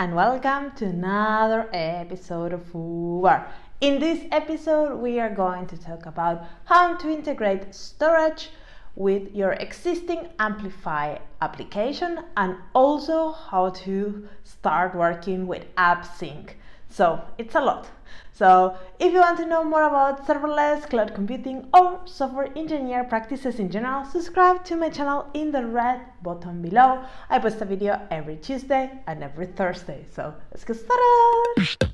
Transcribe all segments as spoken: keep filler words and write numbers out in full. and welcome to another episode of FooBar. In this episode, we are going to talk about how to integrate storage with your existing Amplify application and also how to start working with AppSync. So it's a lot. So if you want to know more about serverless, cloud computing or software engineer practices in general, subscribe to my channel in the red button below. I post a video every Tuesday and every Thursday. So let's get started.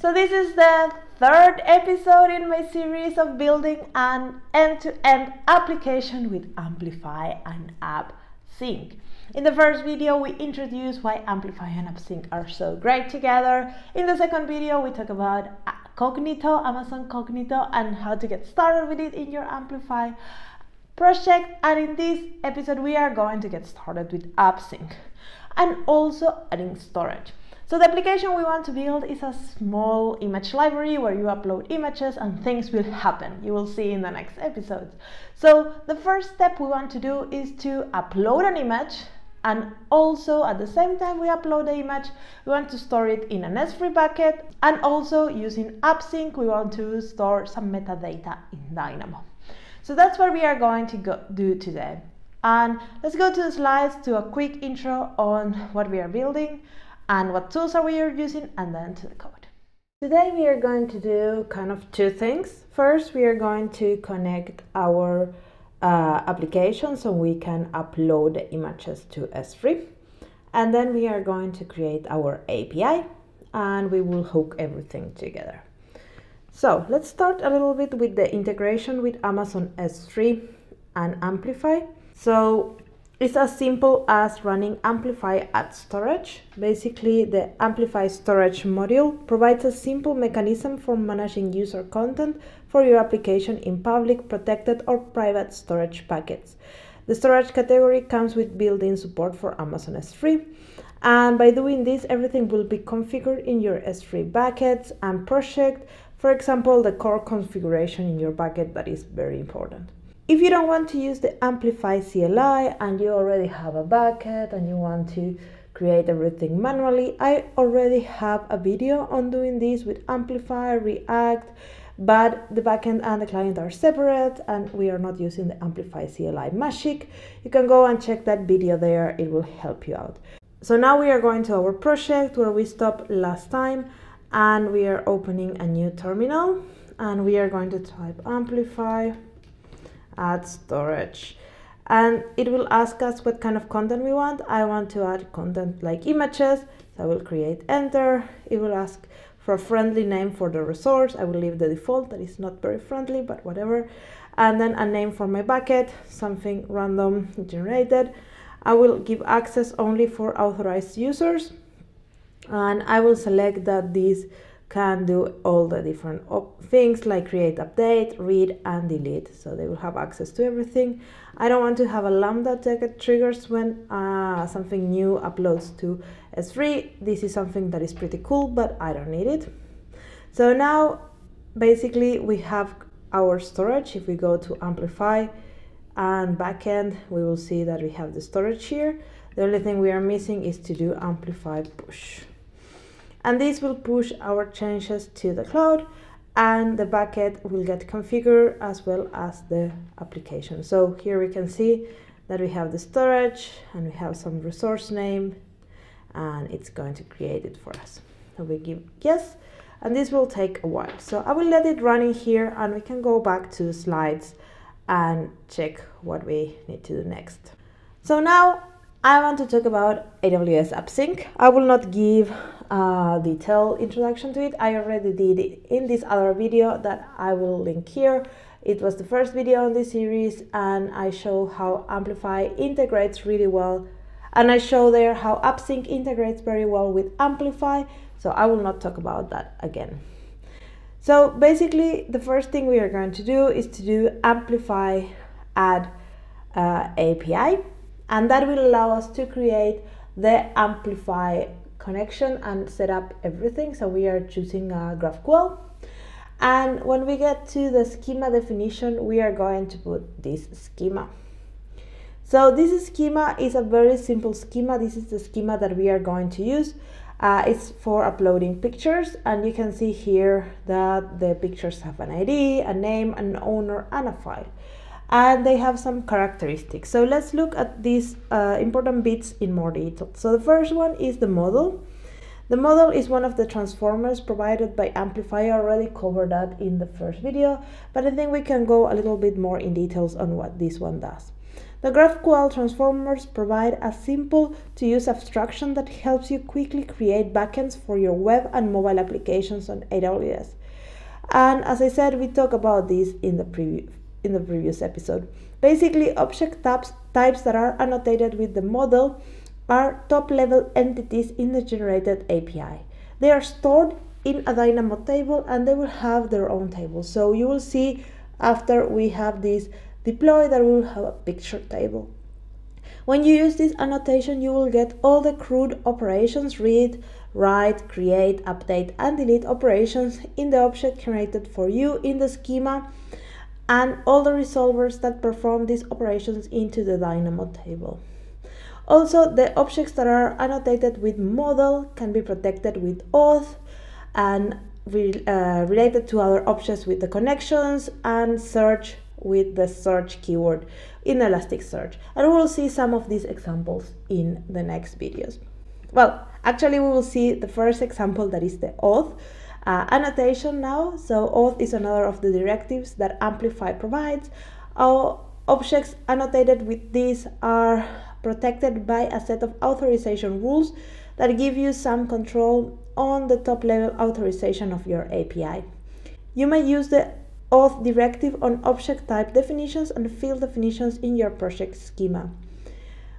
So this is the third episode in my series of building an end-to-end application with Amplify and AppSync. In the first video, we introduced why Amplify and AppSync are so great together. In the second video, we talk about Cognito, Amazon Cognito, and how to get started with it in your Amplify project. And in this episode, we are going to get started with AppSync and also adding storage. So the application we want to build is a small image library where you upload images and things will happen. You will see in the next episodes. So the first step we want to do is to upload an image, and also at the same time we upload the image, we want to store it in an S three bucket, and also using AppSync we want to store some metadata in Dynamo. So that's what we are going to go do today. And let's go to the slides to a quick intro on what we are building and what tools are we using, and then to the code. Today we are going to do kind of two things. First, we are going to connect our uh, application so we can upload the images to S three. And then we are going to create our A P I and we will hook everything together. So let's start a little bit with the integration with Amazon S three and Amplify. So it's as simple as running Amplify at storage. Basically, the Amplify storage module provides a simple mechanism for managing user content for your application in public, protected, or private storage packets. The storage category comes with built-in support for Amazon S three. And by doing this, everything will be configured in your S three buckets and project. For example, the core configuration in your bucket, that is very important. If you don't want to use the Amplify C L I and you already have a bucket and you want to create everything manually, I already have a video on doing this with Amplify, React, but the backend and the client are separate and we are not using the Amplify C L I magic. You can go and check that video there, it will help you out. So now we are going to our project where we stopped last time, and we are opening a new terminal and we are going to type Amplify add storage, and it will ask us what kind of content we want. I want to add content like images, so I will create enter. It will ask for a friendly name for the resource. I will leave the default, that is not very friendly, but whatever. And then a name for my bucket, something random generated. I will give access only for authorized users, and I will select that this can do all the different things like create, update, read, and delete. So they will have access to everything. I don't want to have a Lambda tag that triggers when uh, something new uploads to S three. This is something that is pretty cool, but I don't need it. So now, basically, we have our storage. If we go to Amplify and backend, we will see that we have the storage here. The only thing we are missing is to do Amplify push. And this will push our changes to the cloud, and the bucket will get configured as well as the application. So here we can see that we have the storage and we have some resource name, and it's going to create it for us. So we give yes, and this will take a while. So I will let it run in here, and we can go back to the slides and check what we need to do next. So now I want to talk about A W S AppSync. I will not give a detailed introduction to it. I already did it in this other video that I will link here. It was the first video on this series, and I show how Amplify integrates really well, and I show there how AppSync integrates very well with Amplify, so I will not talk about that again. So basically, the first thing we are going to do is to do Amplify add uh, A P I, and that will allow us to create the Amplify connection and set up everything. So we are choosing uh, GraphQL, And when we get to the schema definition, we are going to put this schema. So this schema is a very simple schema. This is the schema that we are going to use. Uh, it's for uploading pictures, and you can see here that the pictures have an I D, a name, an owner, and a file. And they have some characteristics. So let's look at these uh, important bits in more detail. So the first one is the model. The model is one of the transformers provided by Amplify. I already covered that in the first video, but I think we can go a little bit more in details on what this one does. The GraphQL transformers provide a simple to use abstraction that helps you quickly create backends for your web and mobile applications on A W S. And as I said, we talked about this in the preview. in the previous episode. Basically, object types, types that are annotated with the model are top-level entities in the generated A P I. They are stored in a Dynamo table, and they will have their own table. So you will see after we have this deploy that we will have a picture table. When you use this annotation, you will get all the CRUD operations, read, write, create, update, and delete operations in the object generated for you in the schema, and all the resolvers that perform these operations into the Dynamo table. Also, the objects that are annotated with model can be protected with auth and re uh, related to other objects with the connections, and search with the search keyword in Elasticsearch. And we'll see some of these examples in the next videos. Well, actually, we will see the first example, that is the auth. Uh, annotation now. So auth is another of the directives that Amplify provides. Our objects annotated with this are protected by a set of authorization rules that give you some control on the top-level authorization of your A P I. You may use the auth directive on object type definitions and field definitions in your project schema.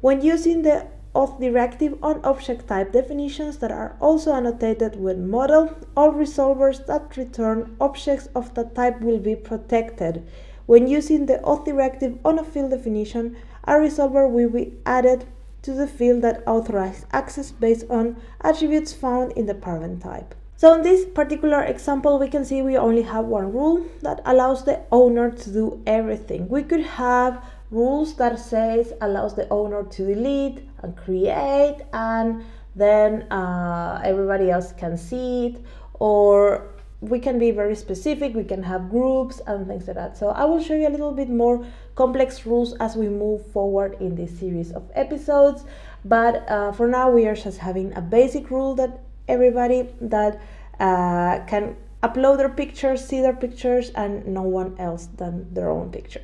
When using the auth directive on object type definitions that are also annotated with model, all resolvers that return objects of that type will be protected. When using the auth directive on a field definition, a resolver will be added to the field that authorizes access based on attributes found in the parent type. So in this particular example, we can see we only have one rule that allows the owner to do everything. We could have rules that says allows the owner to delete and create, and then uh, everybody else can see it, or we can be very specific, we can have groups and things like that. So I will show you a little bit more complex rules as we move forward in this series of episodes, but uh, for now we are just having a basic rule that everybody that uh, can upload their pictures, see their pictures, and no one else than their own picture.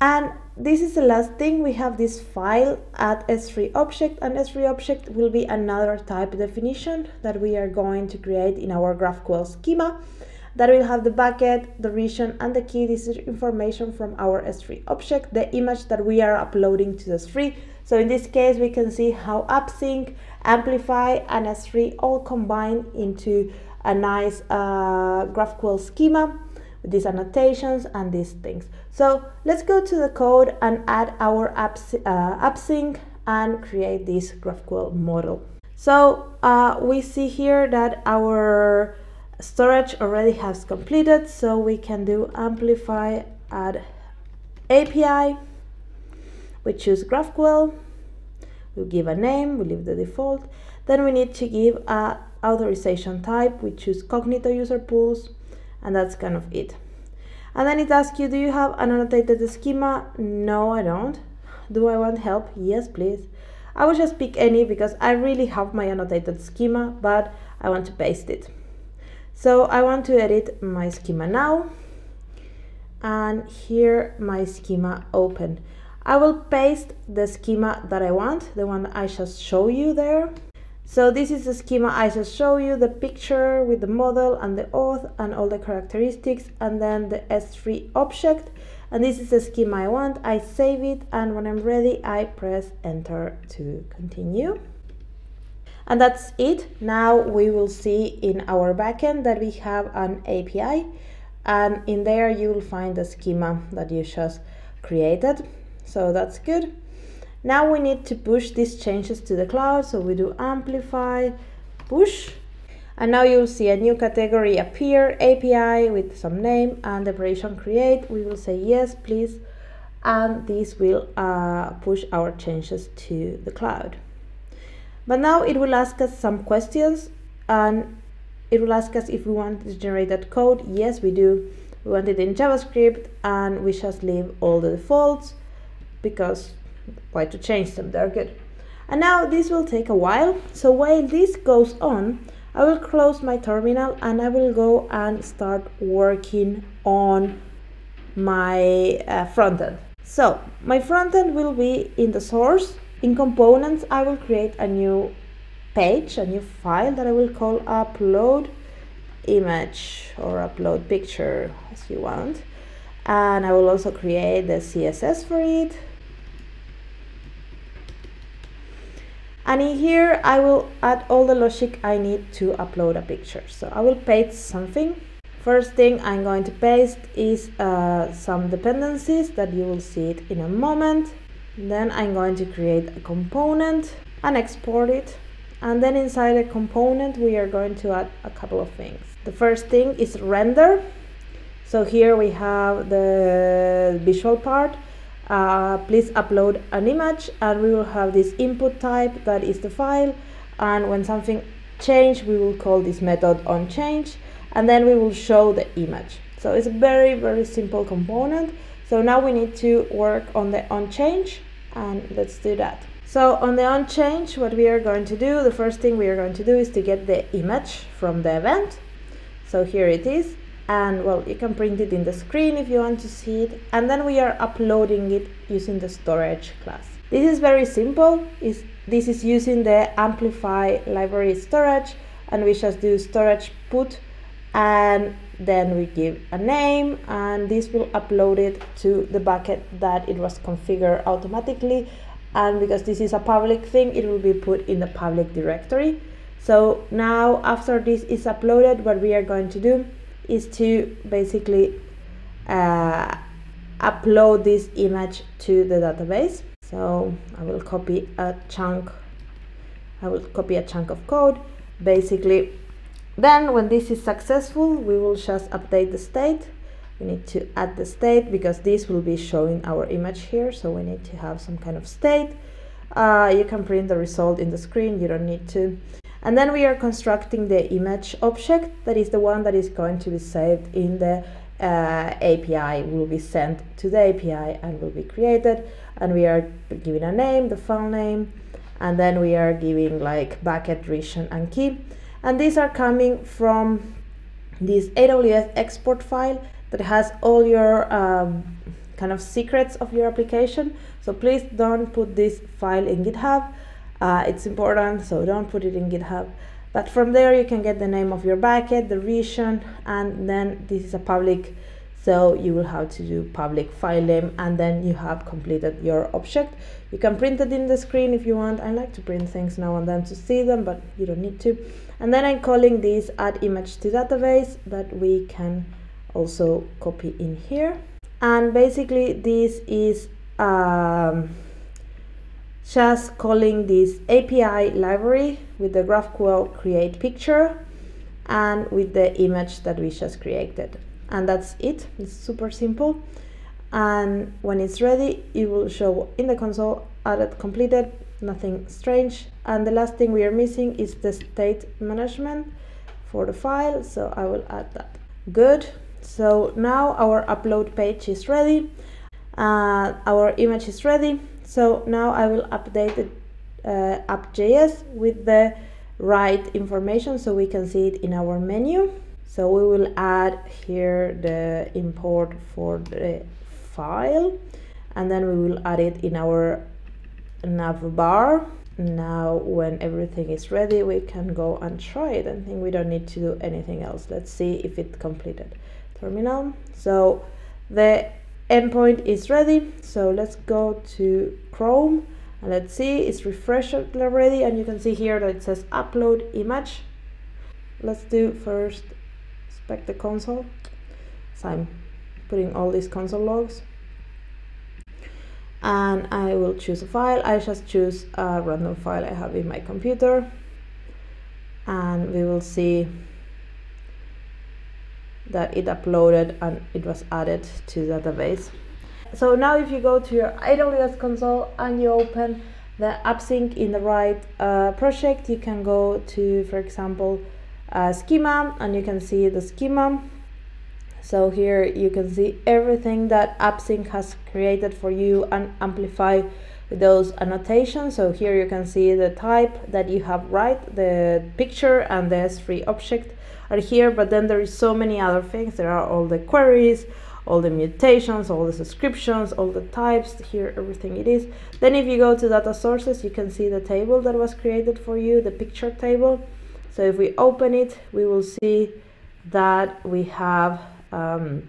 And this is the last thing. We have this file at S three object, and S three object will be another type definition that we are going to create in our GraphQL schema that will have the bucket, the region, and the key. This is information from our S three object, the image that we are uploading to the S three. So in this case, we can see how AppSync, Amplify, and S three all combine into a nice uh, GraphQL schema, these annotations and these things. So let's go to the code and add our apps, uh, AppSync and create this GraphQL model. So uh, we see here that our storage already has completed, so we can do Amplify add A P I. We choose GraphQL, we give a name, we leave the default. Then we need to give an authorization type. We choose Cognito user pools, and that's kind of it. And then it asks you, do you have an annotated schema? No, I don't. Do I want help? Yes, please. I will just pick any because I really have my annotated schema, but I want to paste it. So I want to edit my schema now. And here my schema open. I will paste the schema that I want, the one I just showed you there. So this is the schema I just show you, the picture with the model and the auth and all the characteristics, and then the S three object. And this is the schema I want. I save it, and when I'm ready, I press enter to continue. And that's it. Now we will see in our backend that we have an A P I, and in there you will find the schema that you just created. So that's good. Now we need to push these changes to the cloud, so we do Amplify, push, And now you'll see a new category appear, A P I with some name and operation create. We will say yes, please. And this will uh, push our changes to the cloud. But now it will ask us some questions, and it will ask us if we want to generate that code. Yes, we do. We want it in JavaScript, and we just leave all the defaults because why to change them? They're good. And now this will take a while. So while this goes on, I will close my terminal and I will go and start working on my uh, front end. So my front end will be in the source. In components, I will create a new page, a new file that I will call upload image or upload picture as you want. And I will also create the C S S for it. And in here, I will add all the logic I need to upload a picture. So I will paste something. First thing I'm going to paste is uh, some dependencies that you will see it in a moment. Then I'm going to create a component and export it. And then inside the component, we are going to add a couple of things. The first thing is render. So here we have the visual part. Uh, please upload an image, and we will have this input type that is the file, and when something changes we will call this method onChange, and then we will show the image. So it's a very very simple component. So now we need to work on the onChange, and let's do that. So on the onChange, what we are going to do, the first thing we are going to do is to get the image from the event. So here it is. And well, you can print it in the screen if you want to see it. And then we are uploading it using the storage class. This is very simple. It's, this is using the Amplify library storage, and we just do storage put, and then we give a name, and this will upload it to the bucket that it was configured automatically. And because this is a public thing, it will be put in the public directory. So now after this is uploaded, what we are going to do is to basically uh, upload this image to the database. So I will copy a chunk, I will copy a chunk of code. Basically, then when this is successful, we will just update the state. We need to add the state because this will be showing our image here. So we need to have some kind of state. Uh, you can print the result in the screen, you don't need to. And then we are constructing the image object, that is the one that is going to be saved in the uh, A P I, will be sent to the A P I and will be created. And we are giving a name, the file name, and then we are giving like bucket, region, and key. And these are coming from this A W S export file that has all your um, kind of secrets of your application. So please don't put this file in GitHub. Uh, it's important, so don't put it in GitHub. But from there you can get the name of your bucket, the region, and then this is a public, so you will have to do public file name, and then you have completed your object. You can print it in the screen if you want. I like to print things now and then to see them, but you don't need to. And then I'm calling this add image to database that we can also copy in here. And basically this is um, just calling this A P I library with the GraphQL create picture and with the image that we just created. And that's it, it's super simple. And when it's ready, it will show in the console, added, completed, nothing strange. And the last thing we are missing is the state management for the file, so I will add that. Good, so now our upload page is ready. Uh, our image is ready. So now I will update the uh, app.js with the right information so we can see it in our menu. So we will add here the import for the file, and then we will add it in our navbar. Now when everything is ready, we can go and try it. I think we don't need to do anything else. Let's see if it completed. Terminal. So the endpoint is ready, so let's go to Chrome and let's see, it's refreshed already, and you can see here that it says upload image. Let's do first inspect the console, so I'm putting all these console logs, and I will choose a file. I just choose a random file I have in my computer, and we will see that it uploaded and it was added to the database. So now if you go to your A W S console and you open the AppSync in the right uh, project, you can go to, for example, uh, schema, and you can see the schema. So here you can see everything that AppSync has created for you and amplify those annotations. So here you can see the type that you have, right, the picture and the S three object are here, but then there is so many other things. There are all the queries, all the mutations, all the subscriptions, all the types, here everything it is. Then if you go to data sources, you can see the table that was created for you, the picture table. So if we open it, we will see that we have um,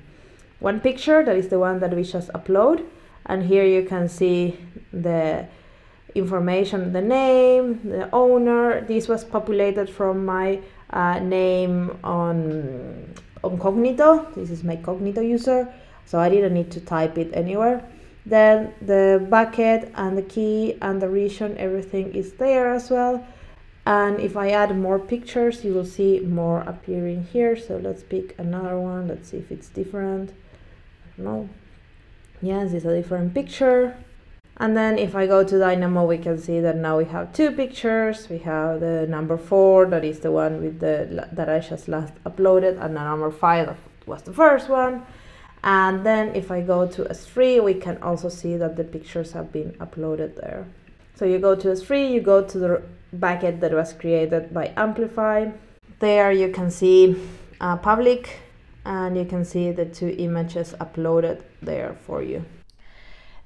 one picture, that is the one that we just upload. And here you can see the information, the name, the owner. This was populated from my uh, name on on Cognito. This is my Cognito user, so I didn't need to type it anywhere. Then the bucket and the key and the region, everything is there as well. And if I add more pictures, you will see more appearing here. So let's pick another one. Let's see if it's different. I don't know. Yes, it's a different picture. And then if I go to Dynamo, we can see that now we have two pictures. We have the number four, that is the one with the that I just last uploaded, and the number five that was the first one. And then if I go to S three, we can also see that the pictures have been uploaded there. So you go to S three, you go to the bucket that was created by Amplify. There you can see uh, public, and you can see the two images uploaded there for you.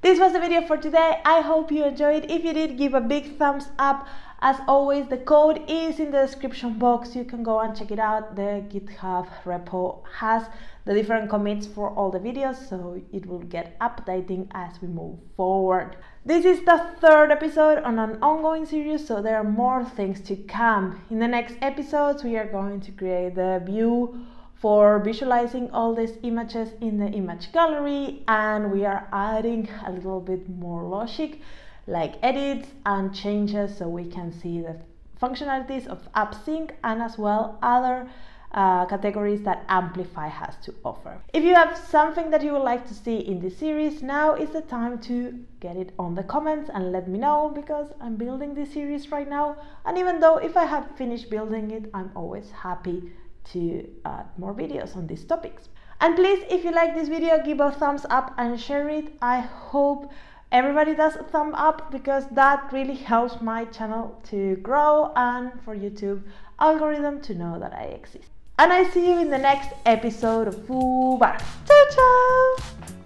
This was the video for today. I hope you enjoyed. If you did, give a big thumbs up. As always, the code is in the description box. You can go and check it out. The GitHub repo has the different commits for all the videos, so it will get updating as we move forward. This is the third episode on an ongoing series, so there are more things to come. In the next episodes, we are going to create the view for visualizing all these images in the image gallery, and we are adding a little bit more logic like edits and changes so we can see the functionalities of AppSync and as well other uh, categories that Amplify has to offer. If you have something that you would like to see in this series, now is the time to get it on the comments and let me know, because I'm building this series right now, and even though if I have finished building it, I'm always happy to add more videos on these topics. And please, if you like this video, give a thumbs up and share it. I hope everybody does a thumb up, because that really helps my channel to grow and for YouTube algorithm to know that I exist. And I see you in the next episode of FooBar. Ciao ciao.